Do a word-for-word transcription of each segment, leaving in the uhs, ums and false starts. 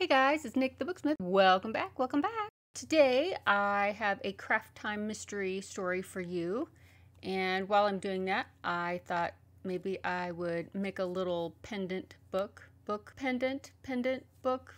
Hey guys, it's Nik the Booksmith. Welcome back, welcome back. Today I have a craft time mystery story for you. And while I'm doing that, I thought maybe I would make a little pendant book. Book pendant, pendant book,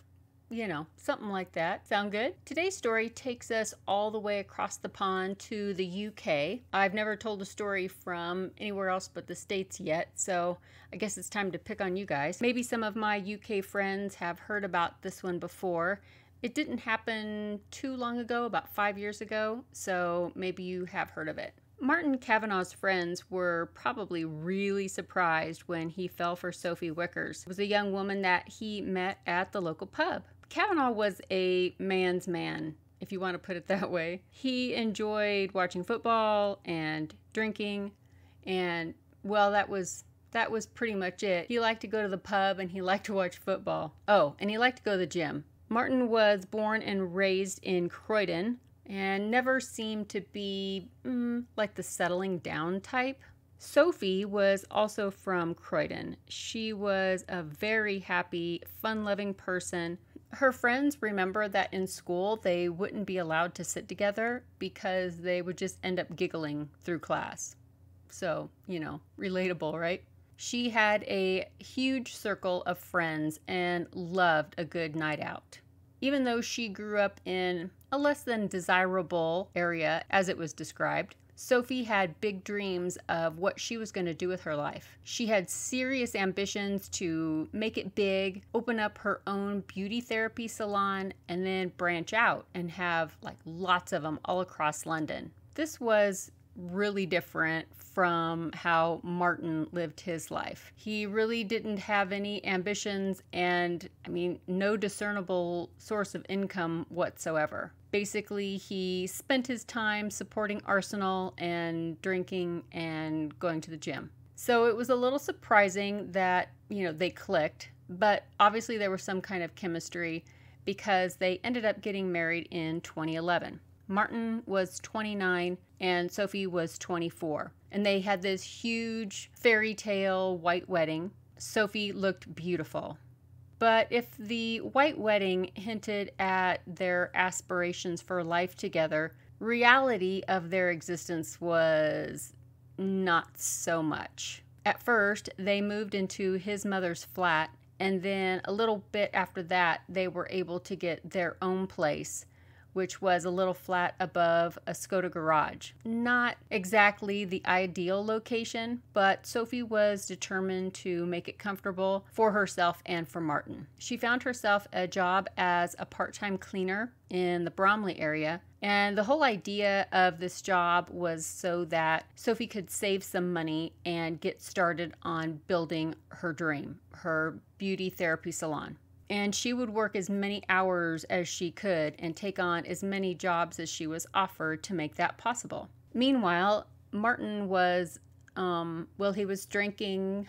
you know, something like that. Sound good? Today's story takes us all the way across the pond to the U K. I've never told a story from anywhere else but the States yet, so I guess it's time to pick on you guys. Maybe some of my U K friends have heard about this one before. It didn't happen too long ago, about five years ago, so maybe you have heard of it. Martin Cavanagh's friends were probably really surprised when he fell for Sophie Wickers. It was a young woman that he met at the local pub. Cavanagh was a man's man, if you want to put it that way. He enjoyed watching football and drinking, and well, that was that was pretty much it. He liked to go to the pub and he liked to watch football. Oh, and he liked to go to the gym. Martin was born and raised in Croydon and never seemed to be mm, like the settling down type. Sophie was also from Croydon. She was a very happy, fun-loving person. Her friends remember that in school they wouldn't be allowed to sit together because they would just end up giggling through class. So, you know, relatable, right? She had a huge circle of friends and loved a good night out. Even though she grew up in a less than desirable area, as it was described, Sophie had big dreams of what she was going to do with her life. She had serious ambitions to make it big, open up her own beauty therapy salon, and then branch out and have like lots of them all across London. This was really different from how Martin lived his life. He really didn't have any ambitions and, I mean, no discernible source of income whatsoever. Basically, he spent his time supporting Arsenal and drinking and going to the gym. So it was a little surprising that, you know, they clicked, but obviously there was some kind of chemistry because they ended up getting married in twenty eleven. Martin was twenty-nine and Sophie was twenty-four, and they had this huge fairy tale white wedding. Sophie looked beautiful. But if the white wedding hinted at their aspirations for life together, reality of their existence was not so much. At first, they moved into his mother's flat, and then a little bit after that, they were able to get their own place, which was a little flat above a Skoda garage. Not exactly the ideal location, but Sophie was determined to make it comfortable for herself and for Martin. She found herself a job as a part-time cleaner in the Bromley area, and the whole idea of this job was so that Sophie could save some money and get started on building her dream, her beauty therapy salon. And she would work as many hours as she could and take on as many jobs as she was offered to make that possible. Meanwhile, Martin was, um, well, he was drinking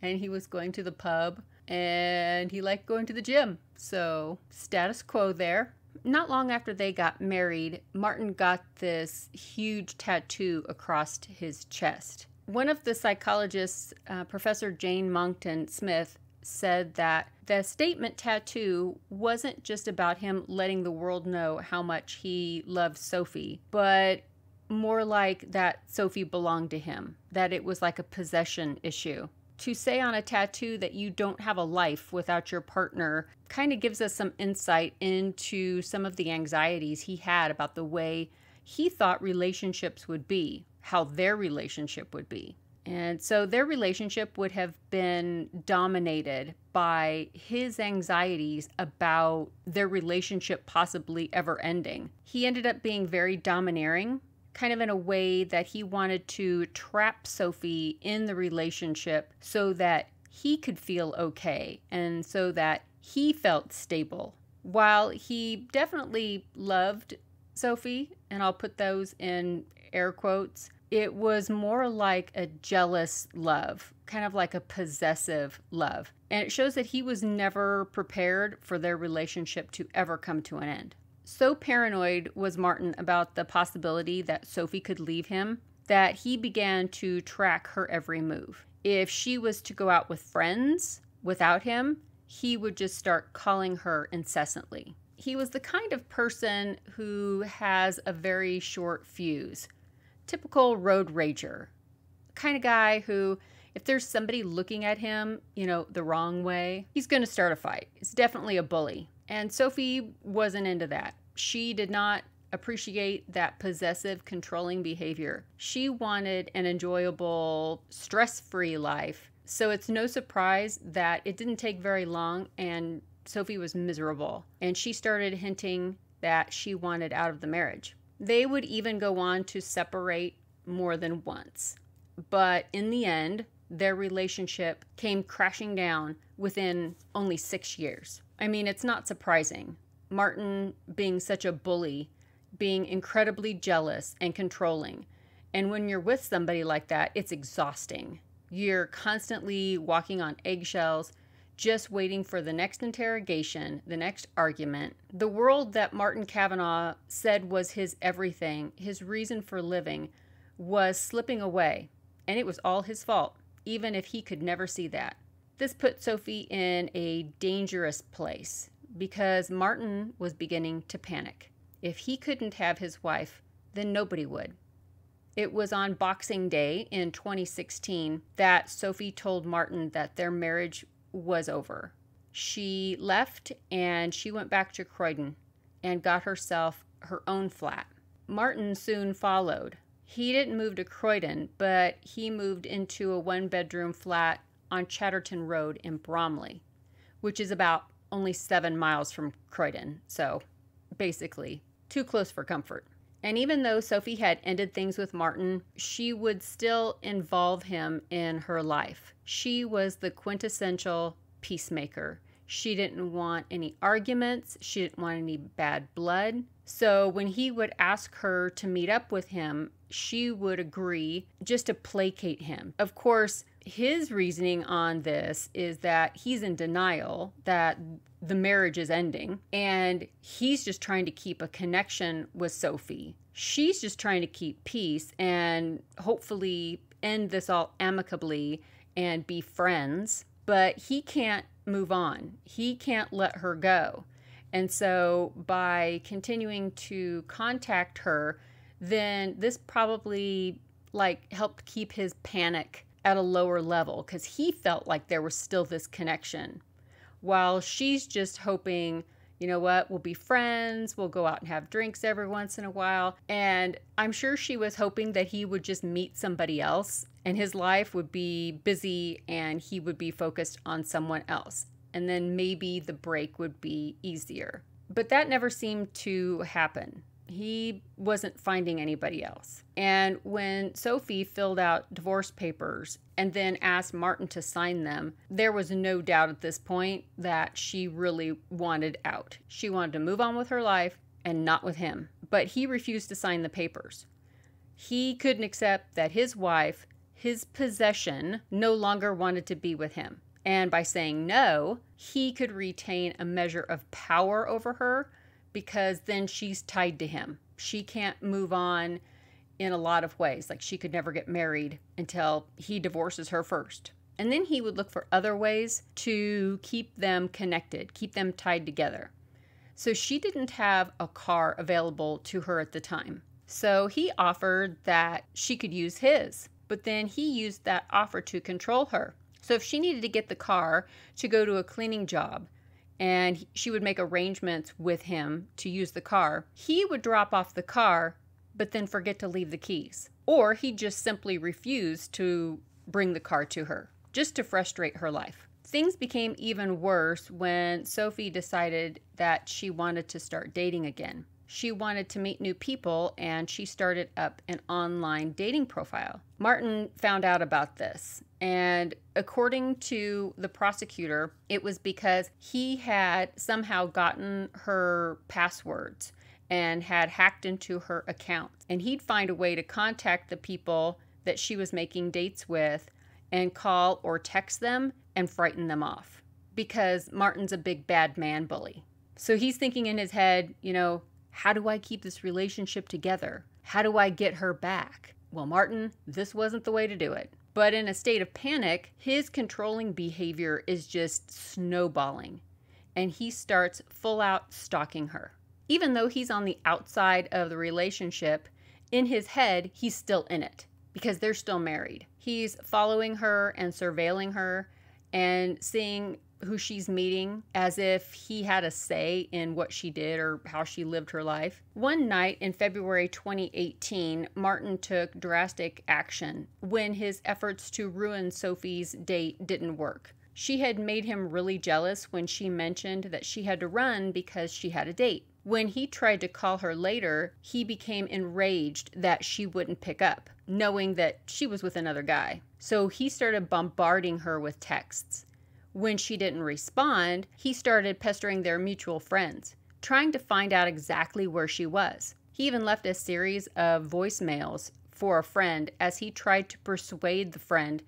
and he was going to the pub and he liked going to the gym. So status quo there. Not long after they got married, Martin got this huge tattoo across his chest. One of the psychologists, uh, Professor Jane Monckton Smith, said that the statement tattoo wasn't just about him letting the world know how much he loved Sophie, but more like that Sophie belonged to him, that it was like a possession issue. To say on a tattoo that you don't have a life without your partner kind of gives us some insight into some of the anxieties he had about the way he thought relationships would be, how their relationship would be. And so their relationship would have been dominated by his anxieties about their relationship possibly ever ending. He ended up being very domineering, kind of in a way that he wanted to trap Sophie in the relationship so that he could feel okay and so that he felt stable. While he definitely loved Sophie, and I'll put those in air quotes, it was more like a jealous love, kind of like a possessive love. And it shows that he was never prepared for their relationship to ever come to an end. So paranoid was Martin about the possibility that Sophie could leave him that he began to track her every move. If she was to go out with friends without him, he would just start calling her incessantly. He was the kind of person who has a very short fuse. Typical road rager. Kind of guy who, if there's somebody looking at him, you know, the wrong way, he's going to start a fight. He's definitely a bully. And Sophie wasn't into that. She did not appreciate that possessive, controlling behavior. She wanted an enjoyable, stress-free life. So it's no surprise that it didn't take very long and Sophie was miserable. And she started hinting that she wanted out of the marriage. They would even go on to separate more than once. But in the end, their relationship came crashing down within only six years. I mean, it's not surprising. Martin being such a bully, being incredibly jealous and controlling. And when you're with somebody like that, it's exhausting. You're constantly walking on eggshells, just waiting for the next interrogation, the next argument. The world that Martin Cavanagh said was his everything, his reason for living, was slipping away, and it was all his fault, even if he could never see that. This put Sophie in a dangerous place because Martin was beginning to panic. If he couldn't have his wife, then nobody would. It was on Boxing Day in twenty sixteen that Sophie told Martin that their marriage was over. She left and she went back to Croydon and got herself her own flat. Martin soon followed. He didn't move to Croydon, but he moved into a one-bedroom flat on Chatterton Road in Bromley, which is about only seven miles from Croydon, so basically too close for comfort. And even though Sophie had ended things with Martin, she would still involve him in her life. She was the quintessential peacemaker. She didn't want any arguments. She didn't want any bad blood. So when he would ask her to meet up with him, she would agree just to placate him. Of course, his reasoning on this is that he's in denial that the marriage is ending, and he's just trying to keep a connection with Sophie. She's just trying to keep peace and hopefully end this all amicably and be friends, but he can't move on. He can't let her go. And so by continuing to contact her, then this probably like helped keep his panic at a lower level because he felt like there was still this connection. While she's just hoping, you know what, we'll be friends, we'll go out and have drinks every once in a while. And I'm sure she was hoping that he would just meet somebody else and his life would be busy and he would be focused on someone else. And then maybe the break would be easier. But that never seemed to happen. He wasn't finding anybody else. And when Sophie filled out divorce papers and then asked Martin to sign them, there was no doubt at this point that she really wanted out. She wanted to move on with her life and not with him. But he refused to sign the papers. He couldn't accept that his wife, his possession, no longer wanted to be with him. And by saying no, he could retain a measure of power over her, because then she's tied to him. She can't move on in a lot of ways. Like she could never get married until he divorces her first. And then he would look for other ways to keep them connected, keep them tied together. So she didn't have a car available to her at the time. So he offered that she could use his, but then he used that offer to control her. So if she needed to get the car to go to a cleaning job, and she would make arrangements with him to use the car, he would drop off the car, but then forget to leave the keys. Or he just simply refused to bring the car to her, just to frustrate her life. Things became even worse when Sophie decided that she wanted to start dating again. She wanted to meet new people, and she started up an online dating profile. Martin found out about this, and according to the prosecutor, it was because he had somehow gotten her passwords and had hacked into her account. And he'd find a way to contact the people that she was making dates with and call or text them and frighten them off, because Martin's a big bad man bully. So he's thinking in his head, you know, how do I keep this relationship together? How do I get her back? Well, Martin, this wasn't the way to do it. But in a state of panic, his controlling behavior is just snowballing, and he starts full out stalking her. Even though he's on the outside of the relationship, in his head, he's still in it because they're still married. He's following her and surveilling her and seeing who she's meeting as if he had a say in what she did or how she lived her life. One night in February twenty eighteen, Martin took drastic action when his efforts to ruin Sophie's date didn't work. She had made him really jealous when she mentioned that she had to run because she had a date. When he tried to call her later, he became enraged that she wouldn't pick up, knowing that she was with another guy. So he started bombarding her with texts. When she didn't respond, he started pestering their mutual friends, trying to find out exactly where she was. He even left a series of voicemails for a friend as he tried to persuade the friend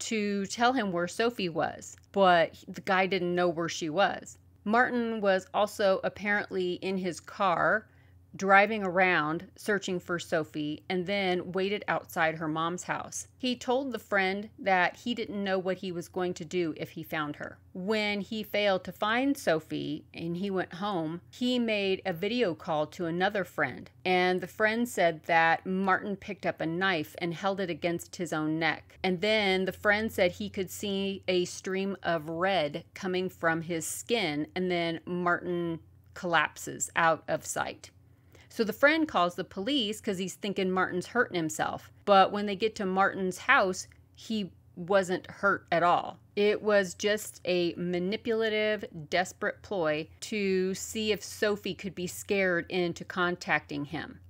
to tell him where Sophie was, but the guy didn't know where she was. Martin was also apparently in his car, driving around, searching for Sophie, and then waited outside her mom's house. He told the friend that he didn't know what he was going to do if he found her. When he failed to find Sophie and he went home, he made a video call to another friend, and the friend said that Martin picked up a knife and held it against his own neck. And then the friend said he could see a stream of red coming from his skin, and then Martin collapses out of sight. So the friend calls the police because he's thinking Martin's hurting himself. But when they get to Martin's house, he wasn't hurt at all. It was just a manipulative, desperate ploy to see if Sophie could be scared into contacting him,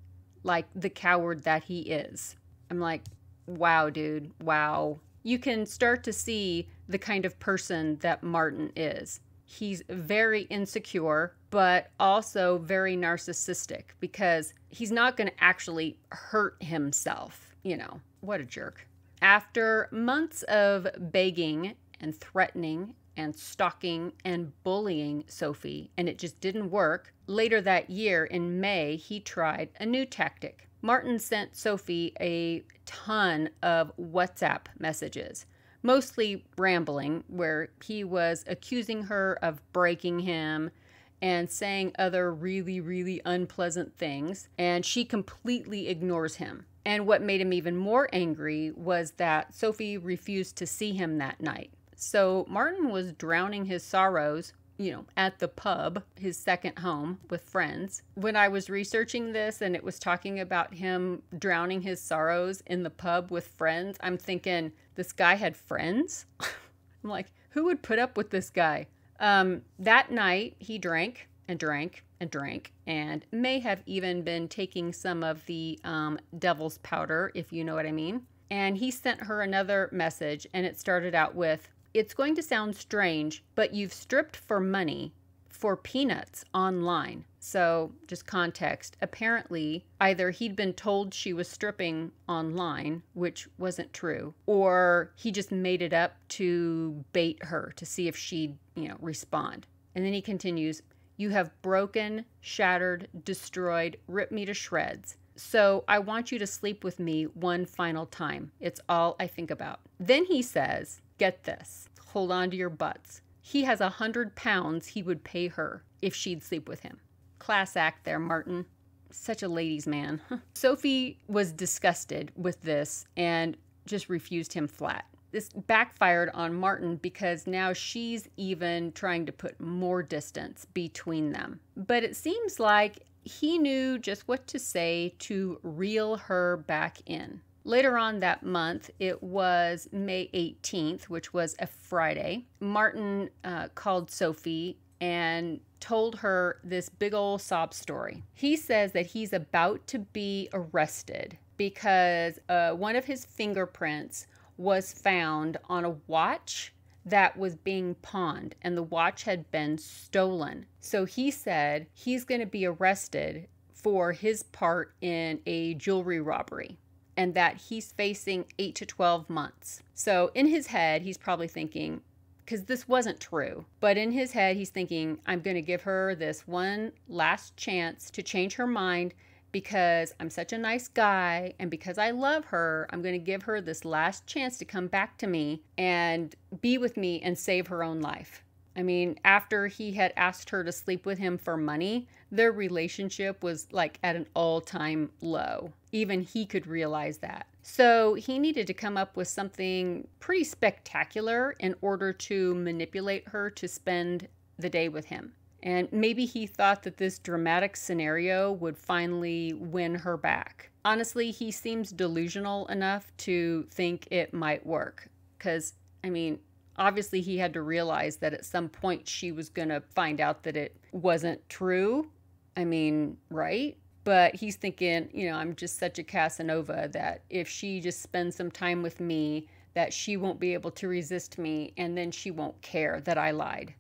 like the coward that he is. I'm like, wow, dude, wow. You can start to see the kind of person that Martin is. He's very insecure, but also very narcissistic because he's not going to actually hurt himself. You know, what a jerk. After months of begging and threatening and stalking and bullying Sophie, and it just didn't work, later that year in May, he tried a new tactic. Martin sent Sophie a ton of WhatsApp messages, mostly rambling, where he was accusing her of breaking him and saying other really, really unpleasant things, and she completely ignores him. And what made him even more angry was that Sophie refused to see him that night. So Martin was drowning his sorrows, you know, at the pub, his second home, with friends. When I was researching this and it was talking about him drowning his sorrows in the pub with friends, I'm thinking, this guy had friends? I'm like, who would put up with this guy? Um, that night, he drank and drank and drank and may have even been taking some of the um, devil's powder, if you know what I mean. And he sent her another message, and it started out with, "It's going to sound strange, but you've stripped for money for peanuts online." So just context, apparently either he'd been told she was stripping online, which wasn't true, or he just made it up to bait her to see if she'd, you know, respond. And then he continues, "You have broken, shattered, destroyed, ripped me to shreds. So I want you to sleep with me one final time. It's all I think about." Then he says, get this, hold on to your butts, he has a hundred pounds he would pay her if she'd sleep with him. Class act there, Martin. Such a ladies' man. Sophie was disgusted with this and just refused him flat. This backfired on Martin because now she's even trying to put more distance between them. But it seems like he knew just what to say to reel her back in. Later on that month, it was May eighteenth, which was a Friday. Martin uh, called Sophie and told her this big old sob story. He says that he's about to be arrested because uh, one of his fingerprints was found on a watch that was being pawned, and the watch had been stolen. So he said he's going to be arrested for his part in a jewelry robbery, and that he's facing eight to twelve months. So in his head, he's probably thinking, because this wasn't true, but in his head, he's thinking, I'm going to give her this one last chance to change her mind because I'm such a nice guy and because I love her, I'm going to give her this last chance to come back to me and be with me and save her own life. I mean, after he had asked her to sleep with him for money, their relationship was like at an all-time low. Even he could realize that. So he needed to come up with something pretty spectacular in order to manipulate her to spend the day with him. And maybe he thought that this dramatic scenario would finally win her back. Honestly, he seems delusional enough to think it might work. Because, I mean, obviously he had to realize that at some point she was going to find out that it wasn't true. I mean, right? But he's thinking, you know, I'm just such a Casanova that if she just spends some time with me, that she won't be able to resist me, and then she won't care that I lied.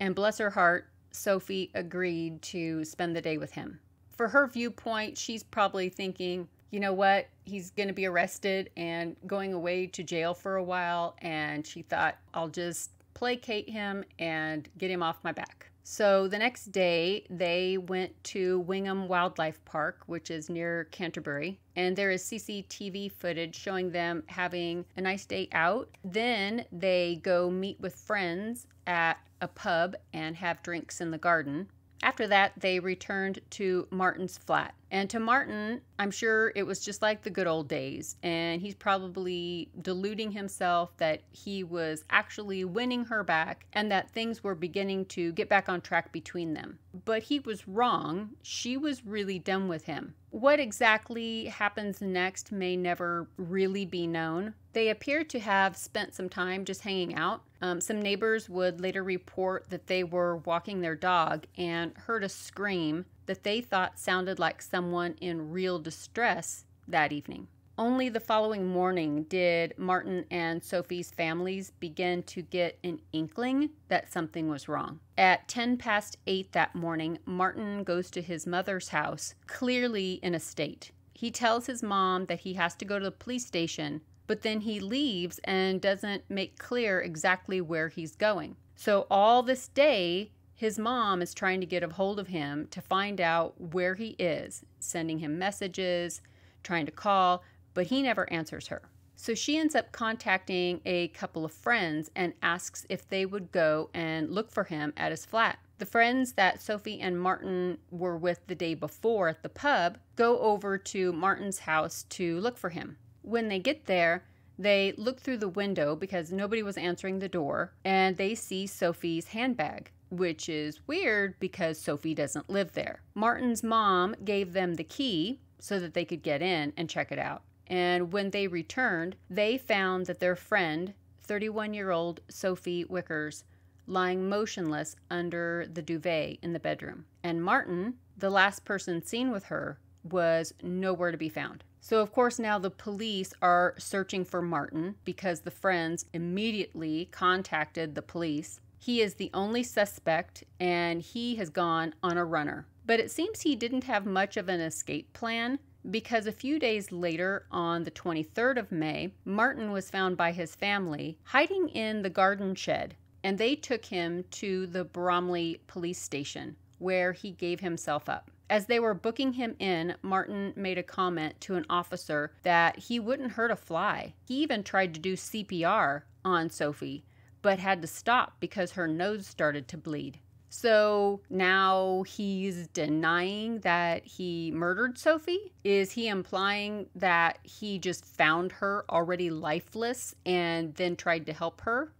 And bless her heart, Sophie agreed to spend the day with him. For her viewpoint, she's probably thinking, you know what, he's going to be arrested and going away to jail for a while, and she thought, I'll just placate him and get him off my back. So the next day, they went to Wingham Wildlife Park, which is near Canterbury, and there is C C T V footage showing them having a nice day out. Then they go meet with friends at a pub and have drinks in the garden. After that, they returned to Martin's flat. And to Martin, I'm sure it was just like the good old days, and he's probably deluding himself that he was actually winning her back and that things were beginning to get back on track between them. But he was wrong. She was really done with him. What exactly happens next may never really be known. They appear to have spent some time just hanging out. Um, some neighbors would later report that they were walking their dog and heard a scream that they thought sounded like someone in real distress that evening. Only the following morning did Martin and Sophie's families begin to get an inkling that something was wrong. At ten past eight that morning, Martin goes to his mother's house, clearly in a state. He tells his mom that he has to go to the police station, but then he leaves and doesn't make clear exactly where he's going. So all this day, his mom is trying to get a hold of him to find out where he is, sending him messages, trying to call, but he never answers her. So she ends up contacting a couple of friends and asks if they would go and look for him at his flat. The friends that Sophie and Martin were with the day before at the pub go over to Martin's house to look for him. When they get there, they look through the window because nobody was answering the door, and they see Sophie's handbag, which is weird because Sophie doesn't live there. Martin's mom gave them the key so that they could get in and check it out. And when they returned, they found that their friend, thirty-one-year-old Sophie Wickers, lying motionless under the duvet in the bedroom. And Martin, the last person seen with her, was nowhere to be found. So of course now the police are searching for Martin because the friends immediately contacted the police. He is the only suspect, and he has gone on a runner. But it seems he didn't have much of an escape plan, because a few days later, on the twenty-third of May, Martin was found by his family hiding in the garden shed, and they took him to the Bromley police station, where he gave himself up. As they were booking him in, Martin made a comment to an officer that he wouldn't hurt a fly. He even tried to do C P R on Sophie, but had to stop because her nose started to bleed. So now he's denying that he murdered Sophie? Is he implying that he just found her already lifeless and then tried to help her?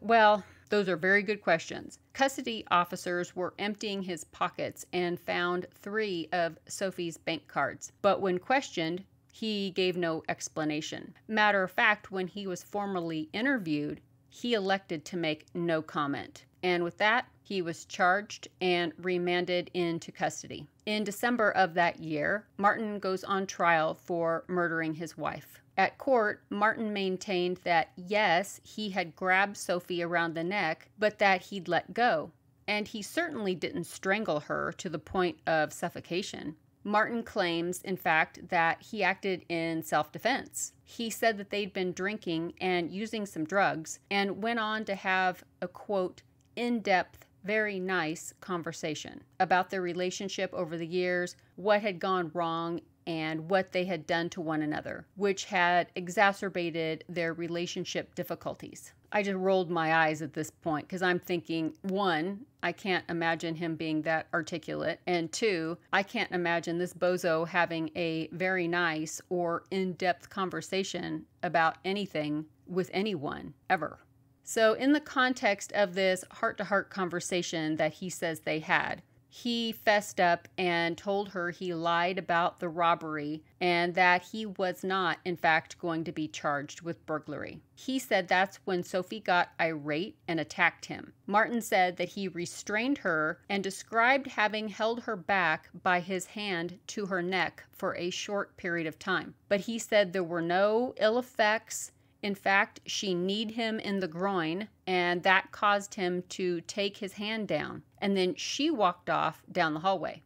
Well, those are very good questions. Custody officers were emptying his pockets and found three of Sophie's bank cards, but when questioned, he gave no explanation. Matter of fact, when he was formally interviewed, he elected to make no comment. And with that, he was charged and remanded into custody. In December of that year, Martin goes on trial for murdering his wife. At court, Martin maintained that, yes, he had grabbed Sophie around the neck, but that he'd let go. And he certainly didn't strangle her to the point of suffocation. Martin claims, in fact, that he acted in self-defense. He said that they'd been drinking and using some drugs, and went on to have a, quote, in-depth very nice conversation about their relationship over the years, what had gone wrong, and what they had done to one another, which had exacerbated their relationship difficulties. I just rolled my eyes at this point because I'm thinking, one, I can't imagine him being that articulate, and two, I can't imagine this bozo having a very nice or in-depth conversation about anything with anyone ever. So in the context of this heart-to-heart conversation that he says they had, he fessed up and told her he lied about the robbery and that he was not, in fact, going to be charged with burglary. He said that's when Sophie got irate and attacked him. Martin said that he restrained her and described having held her back by his hand to her neck for a short period of time. But he said there were no ill effects. In fact, she kneed him in the groin, and that caused him to take his hand down. And then she walked off down the hallway.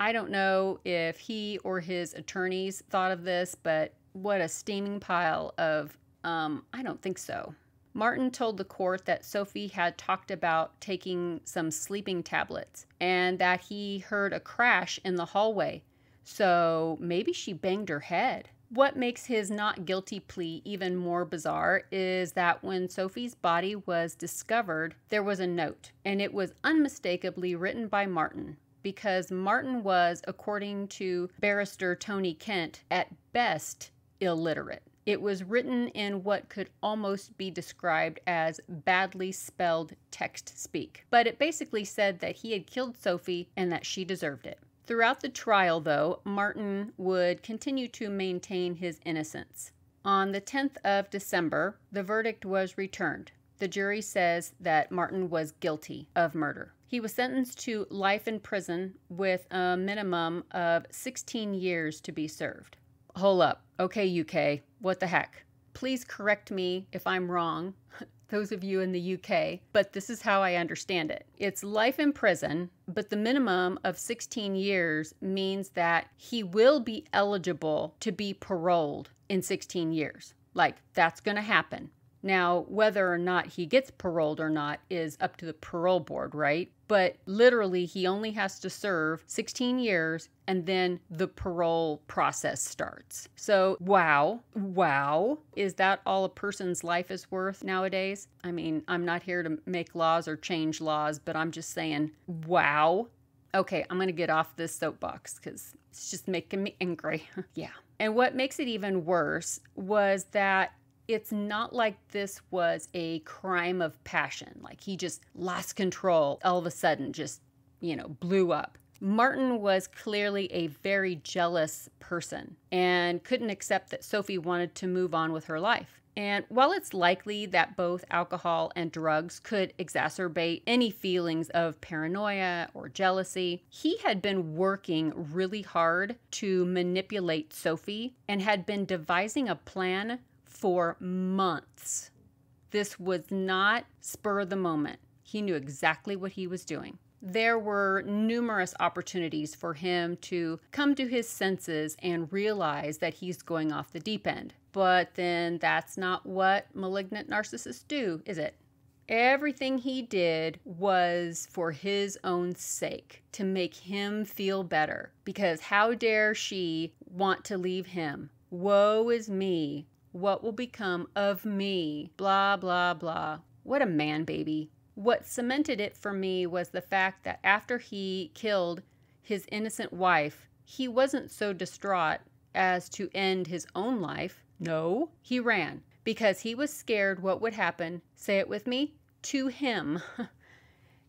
I don't know if he or his attorneys thought of this, but what a steaming pile of, um, I don't think so. Martin told the court that Sophie had talked about taking some sleeping tablets and that he heard a crash in the hallway. So maybe she banged her head. What makes his not guilty plea even more bizarre is that when Sophie's body was discovered, there was a note, and it was unmistakably written by Martin, because Martin was, according to barrister Tony Kent, at best illiterate. It was written in what could almost be described as badly spelled text speak, but it basically said that he had killed Sophie and that she deserved it. Throughout the trial, though, Martin would continue to maintain his innocence. On the tenth of December, the verdict was returned. The jury says that Martin was guilty of murder. He was sentenced to life in prison with a minimum of sixteen years to be served. Hold up. Okay, U K. What the heck? Please correct me if I'm wrong. Those of you in the U K, but this is how I understand it. It's life in prison, but the minimum of sixteen years means that he will be eligible to be paroled in sixteen years. Like, that's going to happen. Now, whether or not he gets paroled or not is up to the parole board, right? But literally, he only has to serve sixteen years, and then the parole process starts. So, wow, wow. Is that all a person's life is worth nowadays? I mean, I'm not here to make laws or change laws, but I'm just saying, wow. Okay, I'm going to get off this soapbox because it's just making me angry. Yeah. And what makes it even worse was that it's not like this was a crime of passion. Like, he just lost control all of a sudden, just, you know, blew up. Martin was clearly a very jealous person and couldn't accept that Sophie wanted to move on with her life. And while it's likely that both alcohol and drugs could exacerbate any feelings of paranoia or jealousy, he had been working really hard to manipulate Sophie and had been devising a plan for months. This was not spur of the moment. He knew exactly what he was doing. There were numerous opportunities for him to come to his senses and realize that he's going off the deep end. But then that's not what malignant narcissists do, is it? Everything he did was for his own sake, to make him feel better. Because how dare she want to leave him? Woe is me. What will become of me? Blah, blah, blah. What a man, baby. What cemented it for me was the fact that after he killed his innocent wife, he wasn't so distraught as to end his own life. No, he ran because he was scared what would happen, say it with me, to him.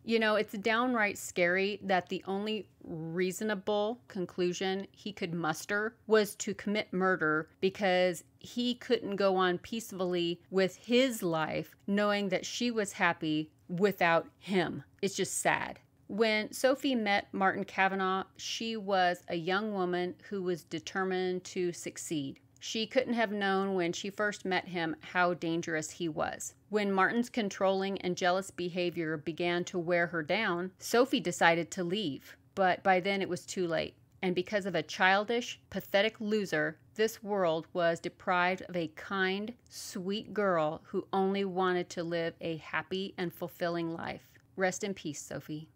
You know, it's downright scary that the only reasonable conclusion he could muster was to commit murder because he couldn't go on peacefully with his life knowing that she was happy without him. It's just sad. When Sophie met Martin Cavanagh, she was a young woman who was determined to succeed. She couldn't have known when she first met him how dangerous he was. When Martin's controlling and jealous behavior began to wear her down, Sophie decided to leave. But by then it was too late. And because of a childish, pathetic loser, this world was deprived of a kind, sweet girl who only wanted to live a happy and fulfilling life. Rest in peace, Sophie.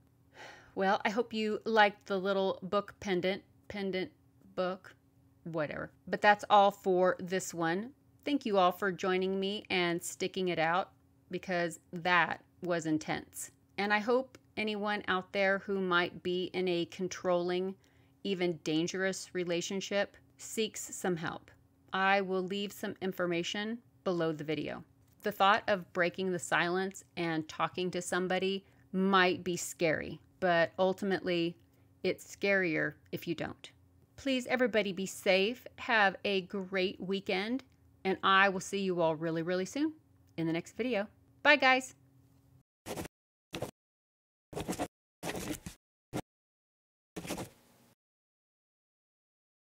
Well, I hope you liked the little book pendant, pendant book, whatever. But that's all for this one. Thank you all for joining me and sticking it out, because that was intense. And I hope anyone out there who might be in a controlling, even dangerous relationship seeks some help. I will leave some information below the video. The thought of breaking the silence and talking to somebody might be scary, but ultimately it's scarier if you don't. Please, everybody, be safe. Have a great weekend, and I will see you all really, really soon in the next video. Bye, guys.